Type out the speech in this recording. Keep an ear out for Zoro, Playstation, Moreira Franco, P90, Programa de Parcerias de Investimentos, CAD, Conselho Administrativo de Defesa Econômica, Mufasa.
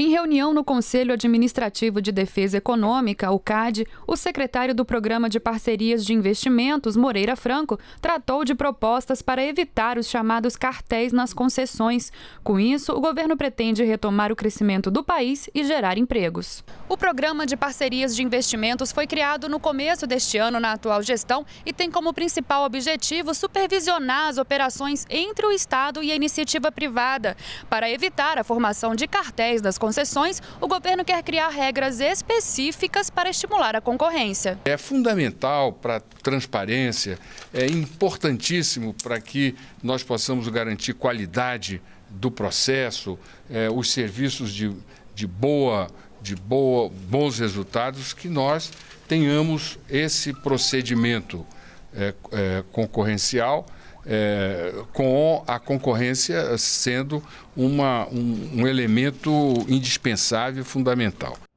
Em reunião no Conselho Administrativo de Defesa Econômica, o CAD, o secretário do Programa de Parcerias de Investimentos, Moreira Franco, tratou de propostas para evitar os chamados cartéis nas concessões. Com isso, o governo pretende retomar o crescimento do país e gerar empregos. O Programa de Parcerias de Investimentos foi criado no começo deste ano na atual gestão e tem como principal objetivo supervisionar as operações entre o Estado e a iniciativa privada. Para evitar a formação de cartéis das concessões, o governo quer criar regras específicas para estimular a concorrência. É fundamental para a transparência, é importantíssimo para que nós possamos garantir qualidade do processo, os serviços de bons resultados, que nós tenhamos esse procedimento concorrencial, com a concorrência sendo um elemento indispensável e fundamental.